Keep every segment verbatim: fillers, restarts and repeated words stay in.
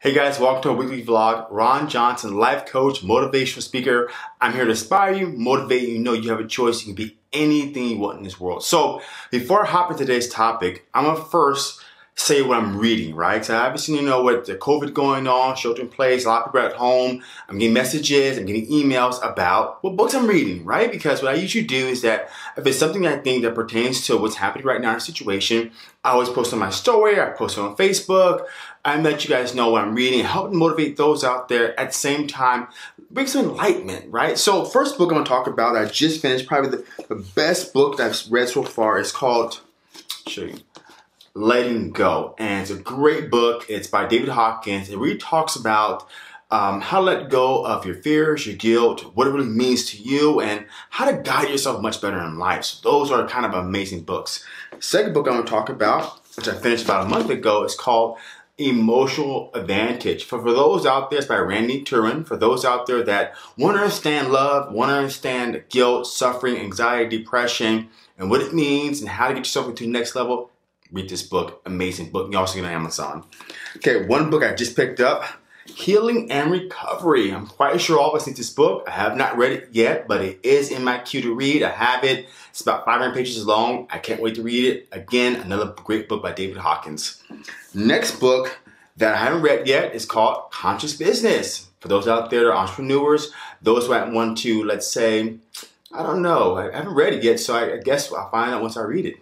Hey guys, welcome to our weekly vlog. Ron Johnson, life coach, motivational speaker. I'm here to inspire you, motivate you. You know you have a choice. You can be anything you want in this world. So before I hop into today's topic, I'm gonna first say what I'm reading, right? So obviously, you know, with the COVID going on, shelter in place, a lot of people are at home. I'm getting messages, I'm getting emails about what books I'm reading, right? Because what I usually do is that if it's something I think that pertains to what's happening right now in a situation, I always post on my story, I post it on Facebook. I let you guys know what I'm reading, help motivate those out there. At the same time, bring some enlightenment, right? So first book I'm gonna talk about, I just finished, probably the, the best book that I've read so far. It's called, show you. Letting Go, and it's a great book. It's by David Hawkins. It really talks about um, how to let go of your fears, your guilt, what it really means to you, and how to guide yourself much better in life. So those are kind of amazing books. Second book I'm going to talk about, which I finished about a month ago, is called Emotional Advantage. For, for those out there, it's by Randy Taran. For those out there that want to understand love, want to understand guilt, suffering, anxiety, depression, and what it means, and how to get yourself into the next level, read this book. Amazing book. You also get it on Amazon. Okay, one book I just picked up, Healing and Recovery. I'm quite sure all of us need this book. I have not read it yet, but it is in my queue to read. I have it. It's about five hundred pages long. I can't wait to read it. Again, another great book by David Hawkins. Next book that I haven't read yet is called Conscious Business. For those out there that are entrepreneurs, those who want to, let's say, I don't know, I haven't read it yet, so I guess I'll find out once I read it.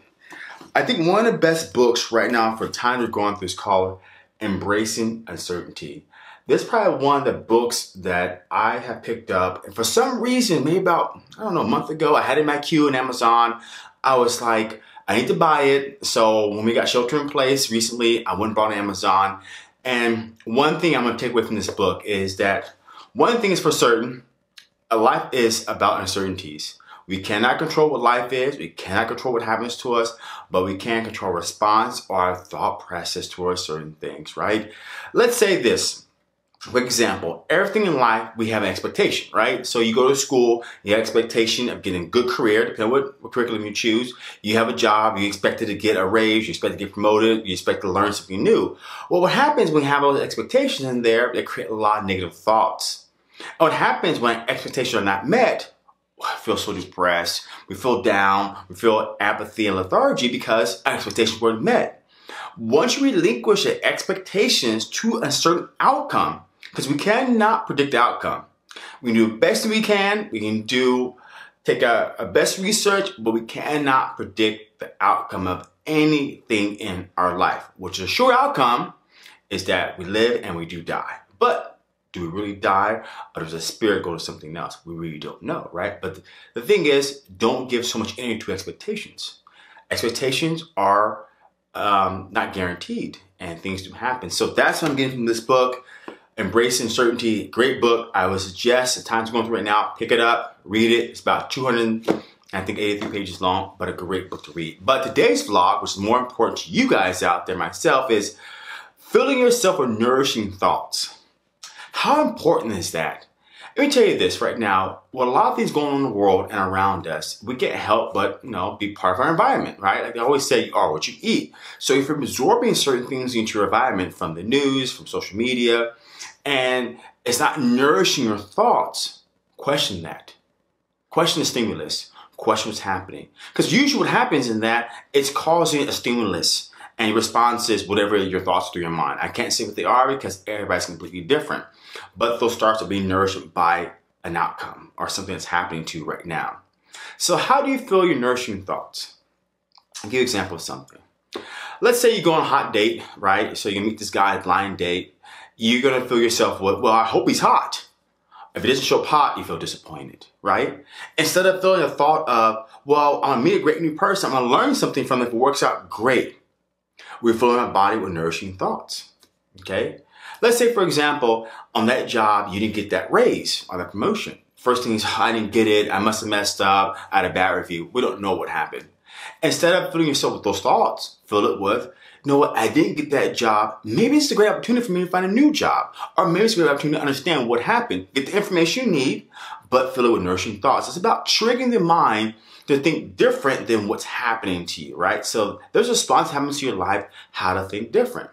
I think one of the best books right now for time we're going through is called Embracing Uncertainty. This is probably one of the books that I have picked up. And for some reason, maybe about, I don't know, a month ago, I had it in my queue on Amazon. I was like, I need to buy it. So when we got shelter in place recently, I went and bought it on Amazon. And one thing I'm going to take away from this book is that one thing is for certain, a life is about uncertainties. We cannot control what life is, we cannot control what happens to us, but we can control response or our thought process towards certain things, right? Let's say this, for example, everything in life, we have an expectation, right? So you go to school, you have an expectation of getting a good career, depending on what, what curriculum you choose. You have a job, you expect to get a raise, you expect to get promoted, you expect to learn something new. Well, what happens when you have all those expectations in there, they create a lot of negative thoughts. And what happens when expectations are not met, I feel so depressed, we feel down, we feel apathy and lethargy because our expectations weren't met. Once you relinquish the expectations to a certain outcome, because we cannot predict the outcome. We can do the best we can, we can do, take our, our best research, but we cannot predict the outcome of anything in our life, which is a sure outcome is that we live and we do die. But do we really die, or does the spirit go to something else? We really don't know, right? But the thing is, don't give so much energy to expectations. Expectations are um, not guaranteed, and things do happen. So that's what I'm getting from this book, Embracing Uncertainty. Great book. I would suggest, the time's going through right now, pick it up, read it. It's about two hundred, I think, eighty-three pages long, but a great book to read. But today's vlog, which is more important to you guys out there, myself, is filling yourself with nourishing thoughts. How important is that? Let me tell you this right now, with a lot of things going on in the world and around us, we can't help but, you know, be part of our environment, right? Like I always say, you are what you eat. So if you're absorbing certain things into your environment from the news, from social media, and it's not nourishing your thoughts, question that. Question the stimulus. Question what's happening. Because usually what happens in that, it's causing a stimulus. And your response is whatever your thoughts are through your mind. I can't say what they are because everybody's completely different. But those thoughts are being nourished by an outcome or something that's happening to you right now. So how do you fill your nourishing thoughts? I'll give you an example of something. Let's say you go on a hot date, right? So you meet this guy, a blind date. You're going to fill yourself with, well, I hope he's hot. If it doesn't show hot, you feel disappointed, right? Instead of feeling the thought of, well, I'm going to meet a great new person. I'm going to learn something from it. If it works out, great. We're filling our body with nourishing thoughts, okay? Let's say, for example, on that job, you didn't get that raise or that promotion. First thing is, I didn't get it. I must have messed up. I had a bad review. We don't know what happened. Instead of filling yourself with those thoughts, fill it with, you know what, I didn't get that job. Maybe it's a great opportunity for me to find a new job. Or maybe it's a great opportunity to understand what happened. Get the information you need, but fill it with nourishing thoughts. It's about triggering the mind to think different than what's happening to you, right? So there's a response that happens to your life, how to think different.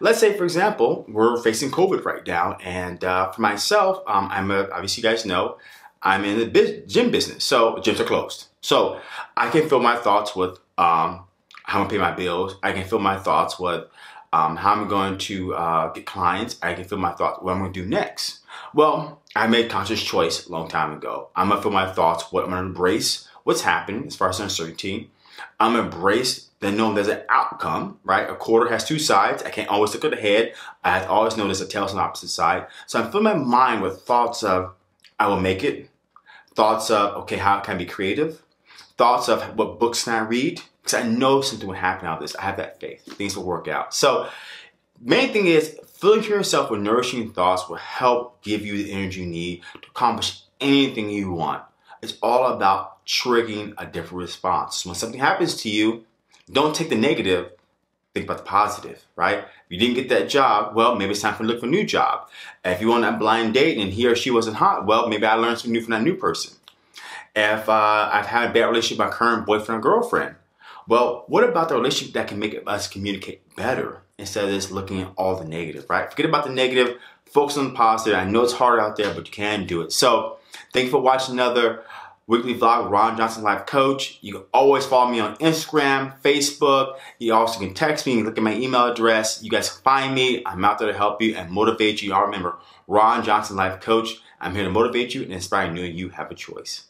Let's say, for example, we're facing COVID right now. And uh, for myself, um, I'm a, obviously you guys know, I'm in the biz- gym business. So gyms are closed. So I can fill my thoughts with um, how I'm going to pay my bills. I can fill my thoughts with um, how I'm going to uh, get clients. I can fill my thoughts what I'm going to do next. Well, I made a conscious choice a long time ago. I'm going to fill my thoughts, what I'm going to embrace, what's happening as far as uncertainty. I'm embraced, then knowing there's an outcome, right? A quarter has two sides. I can't always look at the head. I have to always know there's a tail on the opposite side. So I'm filling my mind with thoughts of, I will make it. Thoughts of, okay, how can I be creative? Thoughts of what books can I read? Because I know something will happen out of this. I have that faith. Things will work out. So main thing is, filling yourself with nourishing thoughts will help give you the energy you need to accomplish anything you want. It's all about triggering a different response. When something happens to you, don't take the negative, think about the positive, right? If you didn't get that job, well, maybe it's time for you to look for a new job. If you went on that blind date and he or she wasn't hot, well, maybe I learned something new from that new person. If uh, I've had a bad relationship with my current boyfriend or girlfriend, well, what about the relationship that can make us communicate better instead of just looking at all the negative, right? Forget about the negative, focus on the positive. I know it's hard out there, but you can do it. So thank you for watching another weekly vlog, Ron Johnson, Life Coach. You can always follow me on Instagram, Facebook. You also can text me, you can look at my email address. You guys can find me. I'm out there to help you and motivate you. Y'all remember, Ron Johnson, Life Coach. I'm here to motivate you and inspire you. You have a choice.